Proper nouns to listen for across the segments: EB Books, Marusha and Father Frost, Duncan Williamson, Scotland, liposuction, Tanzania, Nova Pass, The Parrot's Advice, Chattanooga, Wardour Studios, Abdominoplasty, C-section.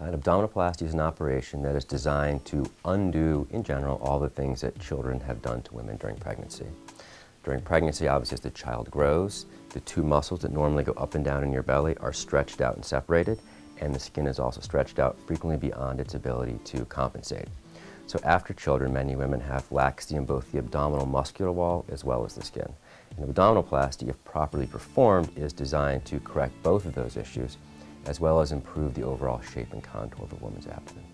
An abdominoplasty is an operation that is designed to undo, in general, all the things that children have done to women during pregnancy. During pregnancy, obviously, as the child grows, the two muscles that normally go up and down in your belly are stretched out and separated, and the skin is also stretched out frequently beyond its ability to compensate. So after children, many women have laxity in both the abdominal muscular wall as well as the skin. And abdominoplasty, if properly performed, is designed to correct both of those issues, as well as improve the overall shape and contour of a woman's abdomen.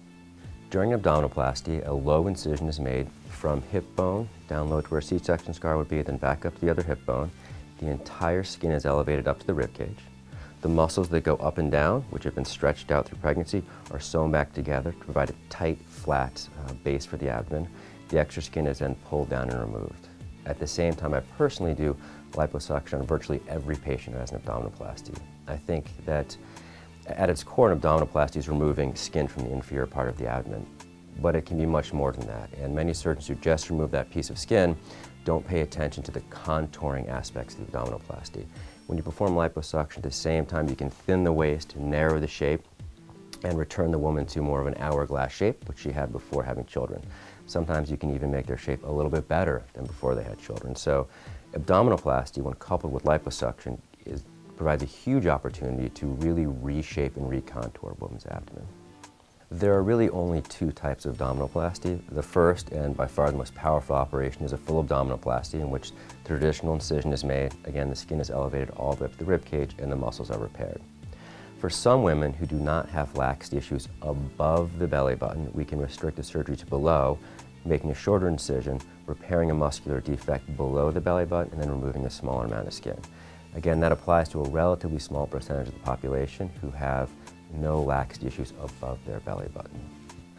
During abdominoplasty, a low incision is made from hip bone down low to where a C-section scar would be, then back up to the other hip bone. The entire skin is elevated up to the rib cage. The muscles that go up and down, which have been stretched out through pregnancy, are sewn back together to provide a tight, flat base for the abdomen. The extra skin is then pulled down and removed. At the same time, I personally do liposuction on virtually every patient who has an abdominoplasty. I think that at its core, an abdominoplasty is removing skin from the inferior part of the abdomen, but it can be much more than that. And many surgeons who just remove that piece of skin don't pay attention to the contouring aspects of the abdominoplasty. When you perform liposuction, at the same time, you can thin the waist, narrow the shape, and return the woman to more of an hourglass shape, which she had before having children. Sometimes you can even make their shape a little bit better than before they had children. So abdominoplasty, when coupled with liposuction, provides a huge opportunity to really reshape and recontour a woman's abdomen. There are really only two types of abdominoplasty. The first, and by far the most powerful operation, is a full abdominoplasty, in which the traditional incision is made. Again, the skin is elevated all the way up to the rib cage and the muscles are repaired. For some women who do not have laxity issues above the belly button, we can restrict the surgery to below, making a shorter incision, repairing a muscular defect below the belly button, and then removing a smaller amount of skin. Again, that applies to a relatively small percentage of the population who have no laxity issues above their belly button.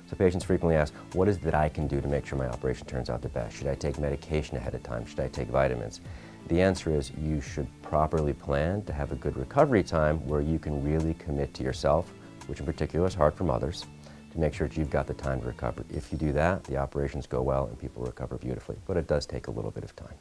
So patients frequently ask, what is it that I can do to make sure my operation turns out the best? Should I take medication ahead of time? Should I take vitamins? The answer is you should properly plan to have a good recovery time where you can really commit to yourself, which in particular is hard for mothers, to make sure that you've got the time to recover. If you do that, the operations go well and people recover beautifully, but it does take a little bit of time.